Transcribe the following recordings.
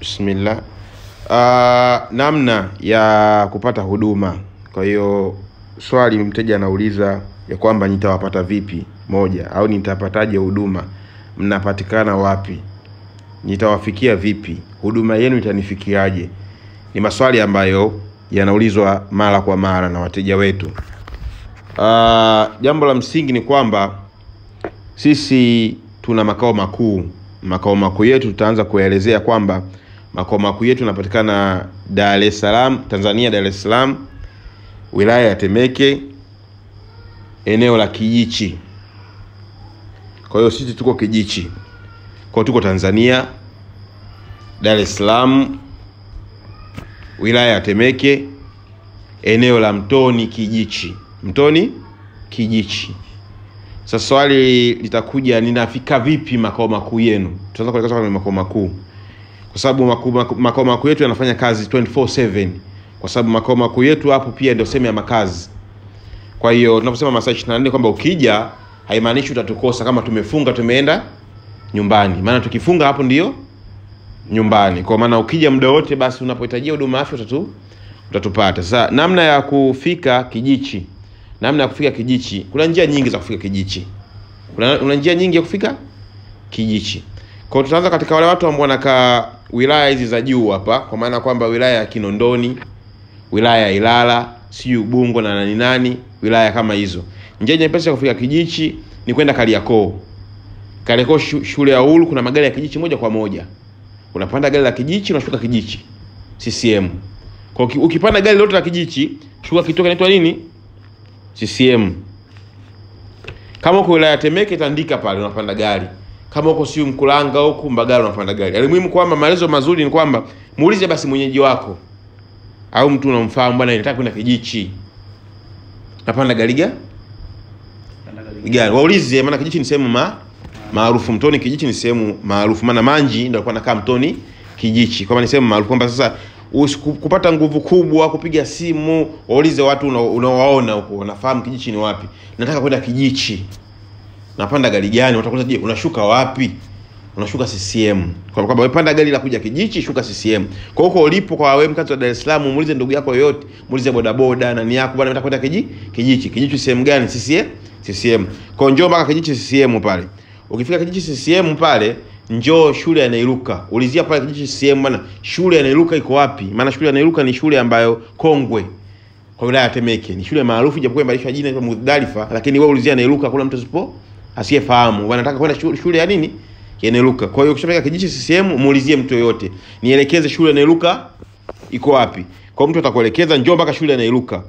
Bismillah. Namna ya kupata huduma. Kwa hiyo swali mteja anauliza ya kwamba nitawapata vipi, moja, au nitapataje huduma, mnapatikana wapi, nitawafikia vipi, huduma yenu itanifikiaje. Ni maswali ambayo yanaulizwa mara kwa mara na wateja wetu. Jambo la msingi ni kwamba sisi tuna makao makuu. Makao makuu yetu tutaanza kuelezea kwamba makao makuu yetu yanapatikana Dar es Salaam, Tanzania, Dar es Salaam, wilaya ya Temeke, eneo la Kijichi. Kwa hiyo sisi tuko Kijichi. Kwa tuko Tanzania, Dar es Salaam, wilaya ya Temeke, eneo la Mtoni, Kijichi. Mtoni, Kijichi. Sasa swali litakuja, ninafika vipi makao makuu yenu? Tutaanza kuelekea kwa makao makuu. Kwa sababu makao makuu yetu yanafanya kazi 24/7. Kwa sababu makao makuu yetu hapo pia ndio sehemu ya makazi. Kwa hiyo tunaposema masaa 24 kwamba ukija haimaanishi utatukosa kama tumefunga tumeenda nyumbani. Maana tukifunga hapo ndio nyumbani. Kwa maana ukija muda wote basi unapohitajia huduma afya utatupata. Sasa namna ya kufika Kijichi. Namna ya kufika Kijichi, kuna njia nyingi za kufika Kijichi. Kuna njia nyingi ya kufika Kijichi. Kwa tutaanza katika wale watu ambao wanakaa wilaya hizi za juu hapa, kwa maana kwamba wilaya ya Kinondoni, wilaya ya Ilala, siyo Ubungo na nani, wilaya kama hizo. Njia nyepesi ya kufika Kijichi ni kwenda Kariakoo. Kariakoo shule ya Uhuru kuna magari ya Kijichi moja kwa moja. Unapanda gari la Kijichi unashuka Kijichi CCM. Kwa ukipanda gari lote la Kijichi, shuka kituo kinaitwa nini? CCM. Kama uko wilaya Temeke itaandika pale unapanda gari. Kama uko siyo Mkulanga huko Mbagala unapanda gari. Alimuhimu kwamba maelezo mazuri ni kwamba muulize basi mwenyeji wako au mtu unamfahamu, bwana anataka kwenda Kijichi. Napanda gari gani? Gari. Waulize, maana Kijichi ni sehemu maarufu. Mtoni Kijichi ni sehemu maarufu. Maana Manji ndio alikuwa anakaa Mtoni Kijichi. Kwa maana ni sehemu maarufu kwamba sasa usikupata nguvu kubwa kupiga simu, waulize watu unaowaona huko, unafahamu Kijichi ni wapi. Nataka kwenda Kijichi. Napanda gari gani? Watakuuliza, je, unashuka wapi? Unashuka CCM. Kwa kwamba wewe panda gari la kuja Kijichi, shuka CCM. Kwa huko ulipo kwa wewe mkazi wa Dar es Salaam, muulize ndugu yako yote, muulize bodaboda nani yako, bwana nataka kwenda Kijichi. Kijichi sehemu gani? CCM. Kwa njoo mpaka Kijichi CCM pale. Ukifika Kijichi CCM pale, njoo shule ya Nairuka. Ulizia pale Kijichi CCM, bwana shule ya Nairuka iko wapi? Maana shule ya Nairuka ni shule ambayo kongwe kwa wilaya ya Temeke. Ni shule maarufu japokuwa imebadilishwa jina kwa Mudhalifa, lakini wewe ulizia Nairuka kuna mtu asiyefahamu. Wanataka kwenda shule ya nini? Ya Nairuka. Kwa hiyo ukishafika Kijichi CCM muulizie mtu yoyote, nielekeze shule ya Nairuka iko wapi. Kwa mtu atakuelekeza, njoo mpaka shule ya Nairuka.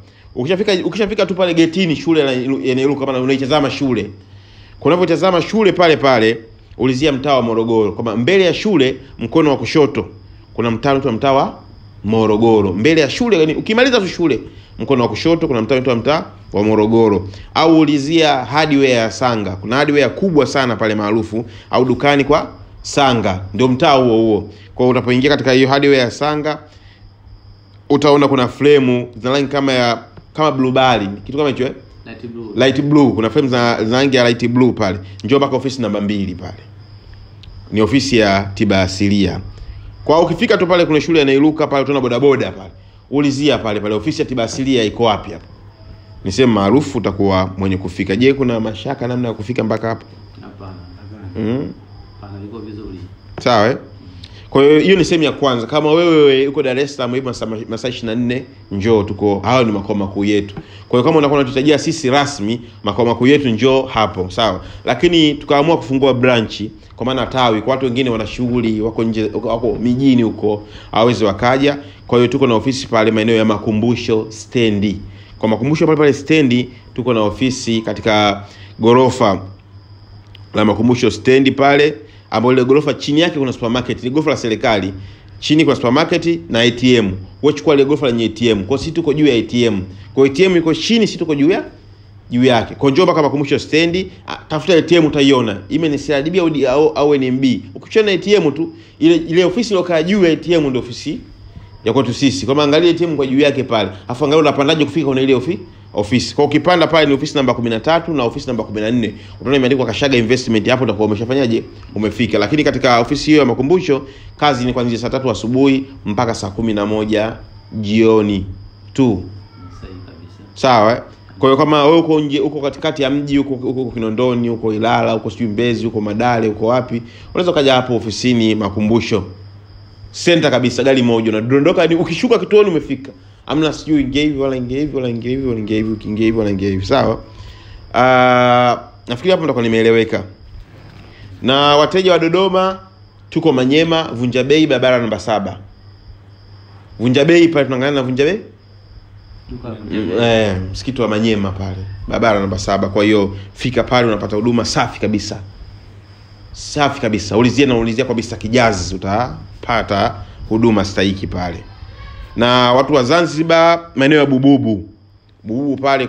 Ukishafika tu pale getini shule ya Nairuka, maana unaitazama shule. Kwa unapotazama shule pale pale, ulizia mtaa wa Morogoro. Kama mbele ya shule mkono wa kushoto kuna mtaa unaitwa mtaa wa Morogoro. Mbele ya shule, yani ukimaliza tu shule mkono wa kushoto kuna mtaa unaitwa mtaa wa Morogoro. Au ulizia hardware ya Sanga. Kuna hardware kubwa sana pale maarufu, au dukani kwa Sanga. Ndio mtaa huo. Kwa hiyo unapoingia katika hiyo hardware ya Sanga utaona kuna frame za rangi kama blueberry. Kitu kama hicho light blue. Light blue. Kuna frame za rangi ya light blue pale. Njoo mpaka ofisi namba 2 pale. Ni ofisi ya tiba asilia. Kwa ukifika tu pale kuna shule ya Nairuka pale, tuna bodaboda pale. Ulizia pale ofisi ya tiba asilia iko wapi hapo. Ni sehemu maarufu, utakuwa mwenye kufika. Je, kuna mashaka namna ya kufika mpaka hapo? Hapana. Hapana, iko vizuri. Sawa. Kwa hiyo ni sehemu ya kwanza. Kama wewe uko Dar es Salaam hivi masaa 24, njoo tuko. Hao ni makao makuu yetu. Kwa hiyo kama unakuwa unatutajia sisi rasmi makao makuu yetu, njoo hapo, sawa. Lakini tukaamua kufungua branch, kwa maana tawi, kwa watu wengine wana shughuli, wako nje, wako mijini huko, hawezi wakaja. Kwa hiyo tuko na ofisi pale maeneo ya Makumbusho stendi. Kwa Makumbusho pale stendi tuko na ofisi katika gorofa la Makumbusho stendi pale, ambapo ile gorofa chini yake kuna supermarket. Ni gorofa la serikali. Chini kuna supermarket na ATM. Wewe chukua ile gorofa lenye ATM. Kwa sisi tuko juu ya ATM. Kwa ATM iko chini, sisi tuko juu yake. Kwa njoo mpaka Makumbusho stendi, tafuta ATM utaiona. Ime ni CRDB au NMB. Ukichona ATM tu, ile ofisi iliyokaa juu ya ATM ndio ofisi ya kwetu sisi. Kwa angalia timu kwa juu yake pale. Alafu angalia unapandaje kufika una ile ofisi. Kwa ukipanda pale ni ofisi namba 13 na ofisi namba 14. Utaona imeandikwa Kashaga Investment, hapo utakuwa umeshafanyaje? Umefika. Lakini katika ofisi hiyo ya Makumbusho Kazi ni kuanzia saa 3 asubuhi mpaka saa 11 jioni tu. Sawa. Kwa hiyo kama wewe uko nje, uko katikati ya mji, uko Kinondoni, uko Ilala, uko sijui Mbezi, uko Madale, uko wapi, unaweza kaja hapo ofisini Makumbusho. Center kabisa, gari moja na dondoka, ukishuka kituoni umefika. Amna sijui Ngeivi wala Ngeivi. Sawa. Nafikiri hapo ndo nimeeleweka. Na wateja wa Dodoma tuko Manyema, Vunja Bei, barabara namba 7. Vunja Bei pale tunaangalia na Vunja Bei? Msikiti wa Manyema pale, barabara namba 7. Kwa hiyo fika pale unapata huduma safi kabisa. Safi kabisa. Ulizia na ulizia kabisa kijazi, utapata huduma stahiki pale. Na watu wa Zanzibar maeneo ya Bububu. Bububu pale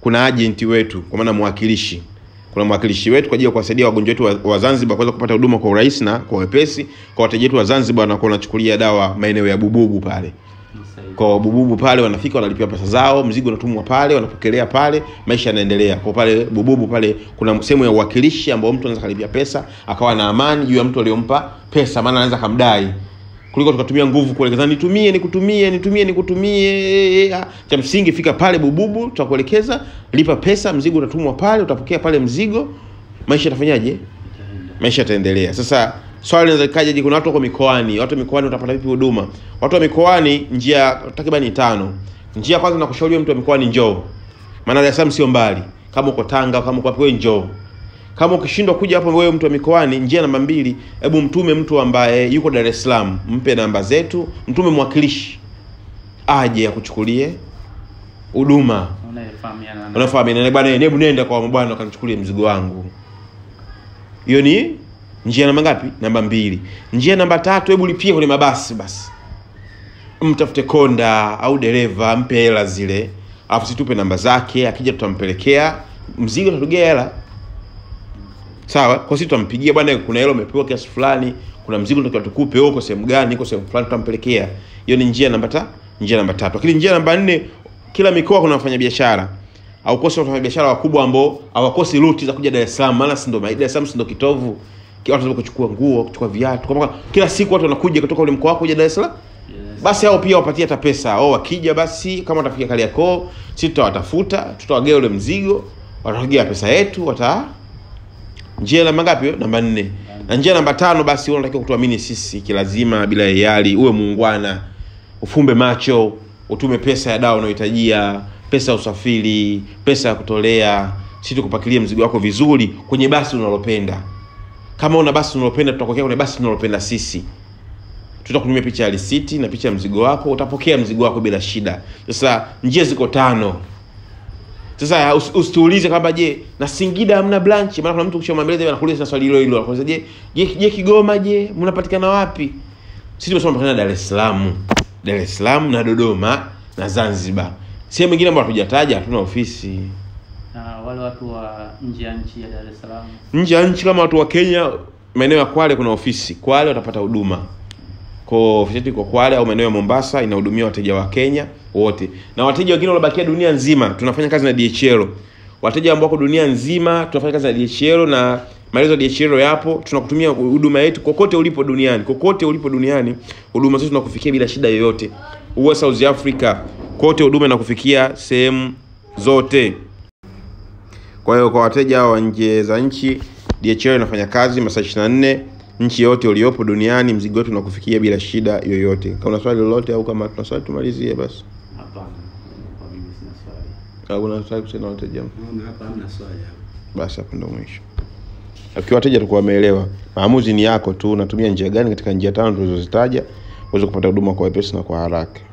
kuna agenti wetu, kwa maana mwakilishi. Kuna mwakilishi wetu kwa ajili ya kuwasaidia wagonjwa wetu wa Zanzibar kuweza kupata huduma kwa urahisi na kwa wepesi. Kwa wateja wetu wa Zanzibar wanakuwa wanachukulia dawa maeneo ya Bububu pale. Kwa Bububu pale wanafika, wanalipia pesa zao, mzigo unatumwa pale, wanapokelea pale, maisha yanaendelea. Kwa pale Bububu pale kuna sehemu ya uwakilishi ambapo mtu anaweza kalipia pesa akawa na amani juu ya mtu aliyompa pesa, maana anaweza kumdai. Kuliko tukatumia nguvu kuelekeza nitumie. Cha msingi fika pale Bububu, tutakuelekeza, lipa pesa, mzigo unatumwa pale, utapokea pale mzigo, maisha yatafanyaje? Maisha yataendelea. Sasa swali linaweza kaja, kuna watu wako mikoani. Watu mikoani utapata vipi huduma? Watu wa mikoani njia takriban 5. Njia kwanza nakushauriwa mtu wa mikoani njoo. Maana Dar es Salaam sio mbali. Kama uko Tanga, kama uko wapi wewe njoo. Kama ukishindwa kuja hapo wewe mtu wa mikoani, njia namba 2, hebu mtume mtu ambaye yuko Dar es Salaam, mpe namba zetu, mtume mwakilishi aje akuchukulie huduma. Unafahamiana bwana, hebu nenda kwa bwana akanichukulie mzigo wangu. Hiyo ni njia namba ngapi? Namba 2. Njia namba 3, hebu lipie kwenye mabasi basi. Mtafute konda au dereva, mpe hela zile, afu situpe namba zake, akija tutampelekea, mzigo tutarudie hela. Sawa, kwa sisi tutampigia bwana kuna hela umepewa kiasi fulani, kuna mzigo tunataka tukupe huko sehemu gani, huko sehemu fulani tutampelekea. Hiyo ni njia namba 3, njia namba 3. Lakini njia namba 4, kila mikoa kuna wafanyabiashara. Au kosa wafanyabiashara wakubwa ambao hawakosi ruti za kuja Dar es Salaam, maana si ndo Dar es Salaam si ndo kitovu. Watu wanataka kuchukua nguo, kuchukua viatu. Kwa kila siku watu wanakuja kutoka ule mkoa wako kuja Dar es Salaam. Basi hao pia wapatie hata pesa. Au wakija basi kama watafika Kariakoo, sisi tutawatafuta, tutawagea ule mzigo, watagia pesa yetu, njia namba ngapi? Namba 4. Na njia namba 5, basi wewe unatakiwa kutuamini sisi kilazima bila hiari, uwe muungwana, ufumbe macho, utume pesa ya dawa unayohitajia, pesa ya usafiri, pesa ya kutolea, sisi tukupakilie mzigo wako vizuri kwenye basi unalopenda. Kama una basi unalopenda, tutakokea kwenye basi tunalopenda sisi. Tutakutumia picha ya risiti na picha ya mzigo wako, utapokea mzigo wako bila shida. Sasa njia ziko 5. Sasa usituulize kwamba je na Singida hamna branch, maana kuna mtu ukishamwambia anakuuliza swali hilo hilo, anakuuliza je Kigoma je mnapatikana wapi? Sisi tumesoma kwa Dar es Salaam. Dar es Salaam na Dodoma na Zanzibar. Sehemu nyingine ambayo hatujataja hatuna ofisi. Na wale watu wa nje ya nchi ya Dar es Salaam. Nje ya nchi kama watu wa Kenya, maeneo ya Kwale kuna ofisi. Kwale watapata huduma. Kwa ofisi yetu iko Kwale au maeneo ya Mombasa inahudumia wateja wa Kenya wote. Na wateja wengine waliobakia dunia nzima tunafanya kazi na DHL. Wateja ambao wako dunia nzima tunafanya kazi na DHL, na maelezo ya DHL yapo. Tunakutumia huduma yetu kokote ulipo duniani. Kokote ulipo duniani huduma zetu tunakufikia bila shida yoyote. Uwe South Africa, kote huduma inakufikia sehemu zote. Kwa hiyo kwa wateja wa nje za nchi, DHL inafanya kazi masaa 24 nchi yote uliopo duniani, mzigo wetu unakufikia bila shida yoyote. Kama una swali lolote au kama tuna swali tumalizie basi. Hapana. Kwa mimi sina swali. Kama una swali sina wateja. Hapana swali hapo. Basi hapo ndo mwisho. Ukiwa wateja tulikuwa wameelewa. Maamuzi ni yako tu, unatumia njia gani katika njia 5 tulizozitaja uweze kupata huduma kwa wepesi na kwa haraka.